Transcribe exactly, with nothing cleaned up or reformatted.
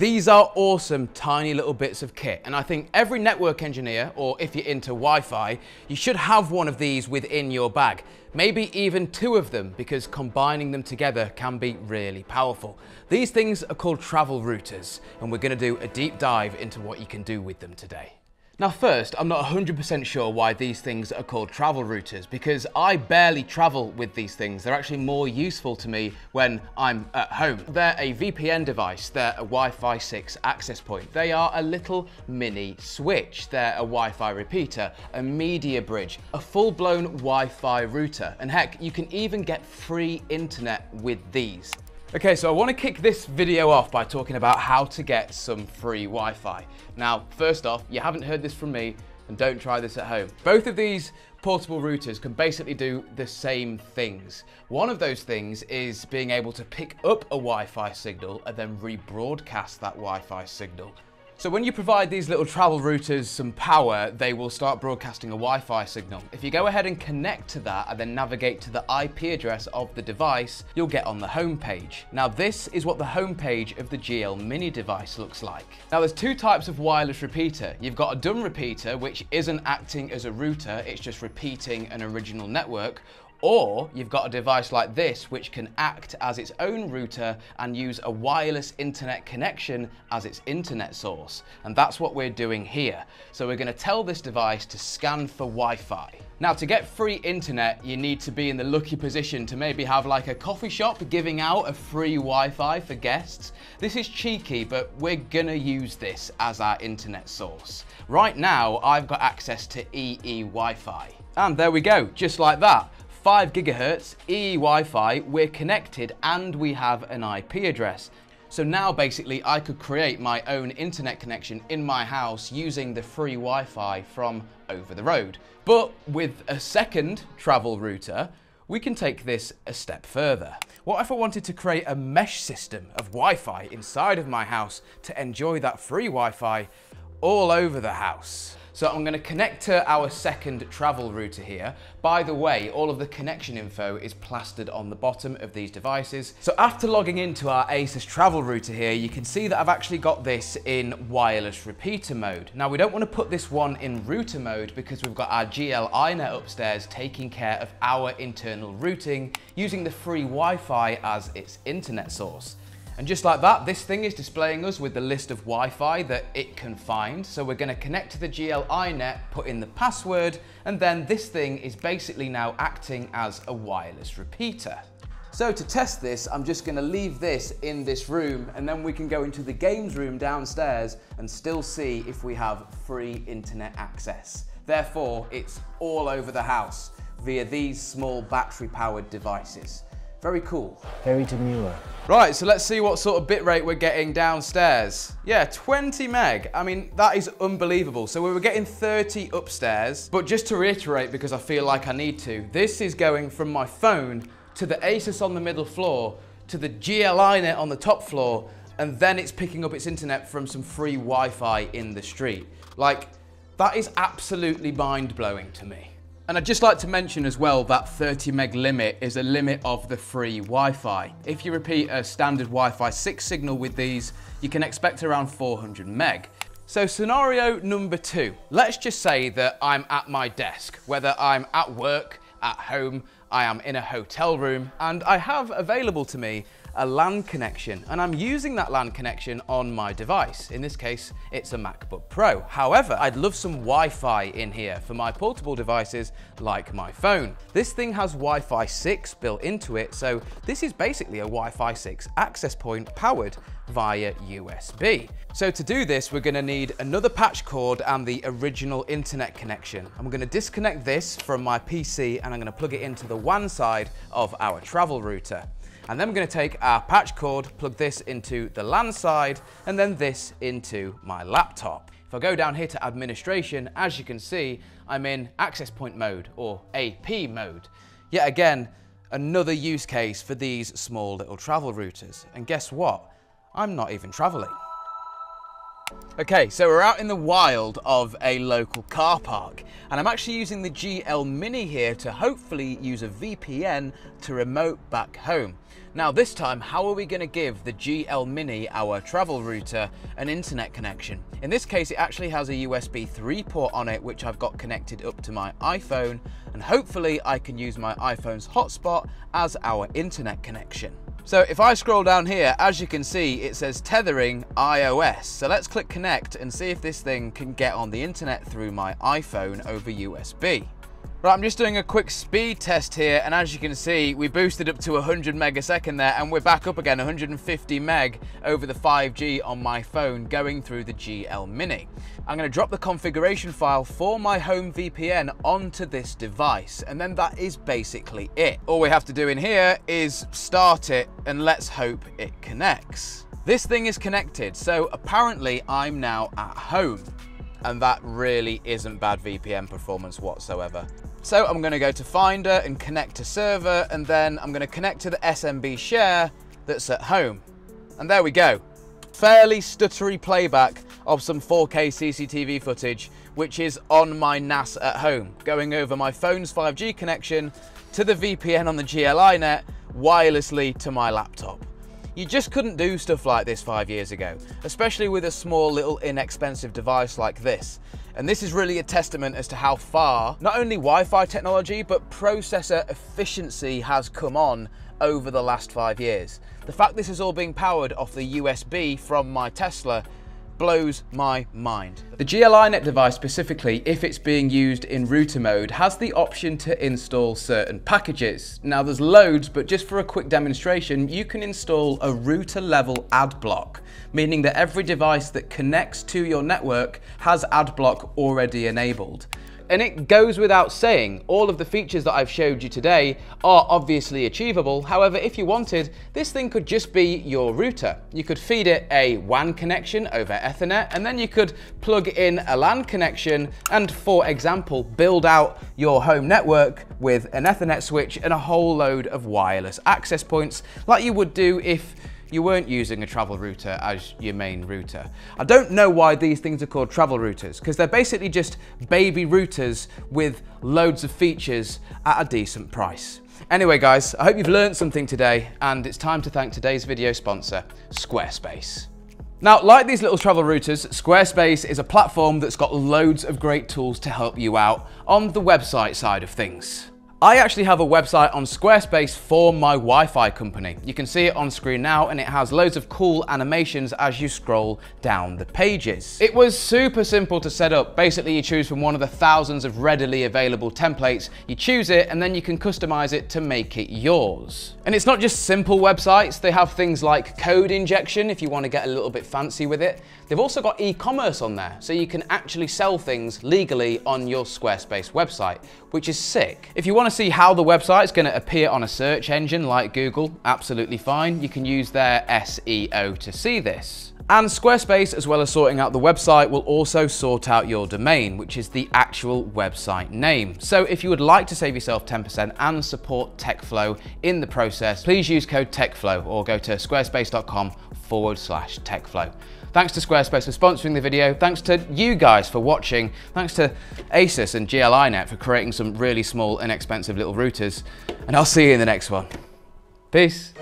These are awesome tiny little bits of kit, and I think every network engineer, or if you're into Wi-Fi, you should have one of these within your bag. Maybe even two of them, because combining them together can be really powerful. These things are called travel routers, and we're going to do a deep dive into what you can do with them today. Now first, I'm not one hundred percent sure why these things are called travel routers, because I barely travel with these things. They're actually more useful to me when I'm at home. They're a V P N device, they're a Wi-Fi six access point. They are a little mini switch. They're a Wi-Fi repeater, a media bridge, a full-blown Wi-Fi router. And heck, you can even get free internet with these. Okay, so I want to kick this video off by talking about how to get some free Wi-Fi. Now, first off, you haven't heard this from me, and don't try this at home. Both of these portable routers can basically do the same things. One of those things is being able to pick up a Wi-Fi signal and then rebroadcast that Wi-Fi signal. So when you provide these little travel routers some power, they will start broadcasting a Wi-Fi signal. If you go ahead and connect to that and then navigate to the I P address of the device, you'll get on the home page. Now this is what the home page of the G L mini device looks like. Now there's two types of wireless repeater. You've got a dumb repeater, which isn't acting as a router, it's just repeating an original network. Or you've got a device like this, which can act as its own router and use a wireless internet connection as its internet source. And that's what we're doing here. So we're going to tell this device to scan for Wi-Fi. Now, to get free internet, you need to be in the lucky position to maybe have like a coffee shop giving out a free Wi-Fi for guests. This is cheeky, but we're gonna use this as our internet source. Right now, I've got access to E E Wi-Fi. And there we go, just like that. five gigahertz, E E Wi-Fi, we're connected and we have an I P address. So now basically I could create my own internet connection in my house using the free Wi-Fi from over the road. But with a second travel router, we can take this a step further. What if I wanted to create a mesh system of Wi-Fi inside of my house to enjoy that free Wi-Fi all over the house? So I'm going to connect to our second travel router here. By the way, all of the connection info is plastered on the bottom of these devices. So after logging into our Asus travel router here, you can see that I've actually got this in wireless repeater mode. Now we don't want to put this one in router mode because we've got our G L dot i net upstairs taking care of our internal routing using the free Wi-Fi as its internet source. And just like that, this thing is displaying us with the list of Wi-Fi that it can find. So we're going to connect to the G L dot i net, put in the password, and then this thing is basically now acting as a wireless repeater. So to test this, I'm just going to leave this in this room, and then we can go into the games room downstairs and still see if we have free internet access. Therefore, it's all over the house via these small battery-powered devices. Very cool. Very demure. Right, so let's see what sort of bitrate we're getting downstairs. Yeah, twenty meg. I mean, that is unbelievable. So we were getting thirty upstairs, but just to reiterate, because I feel like I need to, this is going from my phone to the Asus on the middle floor, to the G L dot i net on the top floor, and then it's picking up its internet from some free Wi-Fi in the street. Like, that is absolutely mind-blowing to me. And I'd just like to mention as well that thirty meg limit is a limit of the free Wi-Fi. If you repeat a standard Wi-Fi six signal with these, you can expect around four hundred meg. So scenario number two, let's just say that I'm at my desk, whether I'm at work, at home, I am in a hotel room, and I have available to me a LAN connection, and I'm using that LAN connection on my device. In this case, it's a MacBook Pro. However, I'd love some Wi-Fi in here for my portable devices like my phone. This thing has Wi-Fi six built into it, so this is basically a Wi-Fi six access point powered via U S B. So to do this, we're going to need another patch cord and the original internet connection. I'm going to disconnect this from my P C and I'm going to plug it into the W A N side of our travel router. And then we're going to take our patch cord, plug this into the LAN side, and then this into my laptop. If I go down here to administration, as you can see, I'm in access point mode or A P mode. Yet again, another use case for these small little travel routers. And guess what? I'm not even traveling. Okay, so we're out in the wild of a local car park, and I'm actually using the G L Mini here to hopefully use a V P N to remote back home. Now this time, how are we going to give the G L Mini, our travel router, an internet connection? In this case, it actually has a U S B three port on it, which I've got connected up to my iPhone, and hopefully I can use my iPhone's hotspot as our internet connection. So if I scroll down here, as you can see, it says tethering iOS. So let's click connect and see if this thing can get on the internet through my iPhone over U S B. Right, I'm just doing a quick speed test here, and as you can see, we boosted up to one hundred meg a second there, and we're back up again, one hundred fifty meg over the five G on my phone going through the G L Mini. I'm going to drop the configuration file for my home V P N onto this device, and then that is basically it. All we have to do in here is start it, and let's hope it connects. This thing is connected, so apparently I'm now at home, and that really isn't bad V P N performance whatsoever. So I'm going to go to Finder and connect to server, and then I'm going to connect to the S M B share that's at home. And there we go. Fairly stuttery playback of some four K C C T V footage, which is on my N A S at home, going over my phone's five G connection to the V P N on the G L dot i net wirelessly to my laptop. You just couldn't do stuff like this five years ago, especially with a small little inexpensive device like this. And this is really a testament as to how far not only Wi-Fi technology but processor efficiency has come on over the last five years. The fact this is all being powered off the U S B from my Tesla blows my mind. The G L dot i net device specifically, if it's being used in router mode, has the option to install certain packages. Now there's loads, but just for a quick demonstration, you can install a router level ad block, meaning that every device that connects to your network has ad block already enabled. And it goes without saying, all of the features that I've showed you today are obviously achievable. However, if you wanted, this thing could just be your router. You could feed it a W A N connection over Ethernet, and then you could plug in a LAN connection and, for example, build out your home network with an Ethernet switch and a whole load of wireless access points like you would do if you weren't using a travel router as your main router. I don't know why these things are called travel routers, because they're basically just baby routers with loads of features at a decent price. Anyway guys, I hope you've learned something today, and it's time to thank today's video sponsor, Squarespace. Now, like these little travel routers, Squarespace is a platform that's got loads of great tools to help you out on the website side of things. I actually have a website on Squarespace for my Wi-Fi company. You can see it on screen now, and it has loads of cool animations as you scroll down the pages. It was super simple to set up. Basically, you choose from one of the thousands of readily available templates, you choose it, and then you can customize it to make it yours. And it's not just simple websites. They have things like code injection if you want to get a little bit fancy with it. They've also got e-commerce on there, so you can actually sell things legally on your Squarespace website, which is sick. If you want to see how the website's going to appear on a search engine like Google, absolutely fine. You can use their S E O to see this. And Squarespace, as well as sorting out the website, will also sort out your domain, which is the actual website name. So if you would like to save yourself ten percent and support TechFlow in the process, please use code TechFlow or go to squarespace.com forward slash TechFlow. Thanks to Squarespace for sponsoring the video. Thanks to you guys for watching. Thanks to Asus and G L dot i net for creating some really small, inexpensive little routers. And I'll see you in the next one. Peace.